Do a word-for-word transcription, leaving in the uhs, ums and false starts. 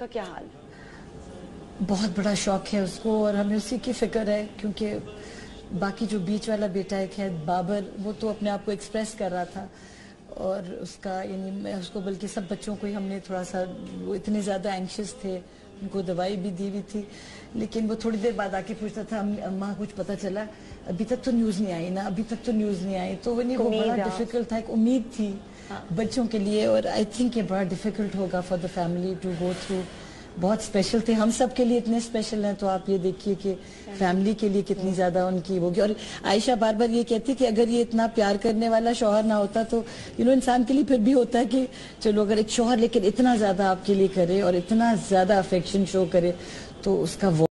उसका क्या हाल? बहुत बड़ा शौक है उसको और हमें उसी की फिक्र है, क्योंकि बाकी जो बीच वाला बेटा है खैर बाबर, वो तो अपने आप को एक्सप्रेस कर रहा था और उसका यानी मैं उसको बल्कि सब बच्चों को ही हमने थोड़ा सा, वो इतने ज़्यादा एंक्शस थे, उनको दवाई भी दी हुई थी, लेकिन वो थोड़ी देर बाद आके पूछता था अम्मा कुछ पता चला, अभी तक तो न्यूज़ नहीं आई ना, अभी तक तो न्यूज़ नहीं आई। तो वो नहीं, वो बड़ा डिफिकल्ट था, एक उम्मीद थी हाँ। बच्चों के लिए, और आई थिंक ये बड़ा डिफिकल्ट होगा for the family to go through. बहुत स्पेशल थे, हम सब के लिए इतने स्पेशल हैं, तो आप ये देखिए कि फैमिली के लिए कितनी ज़्यादा उनकी होगी। और आयशा बार बार ये कहती कि अगर ये इतना प्यार करने वाला शौहर ना होता तो यू नो इंसान के लिए फिर भी होता है कि चलो अगर एक शौहर लेकिन इतना ज़्यादा आपके लिए करे और इतना ज़्यादा अफेक्शन शो करे तो उसका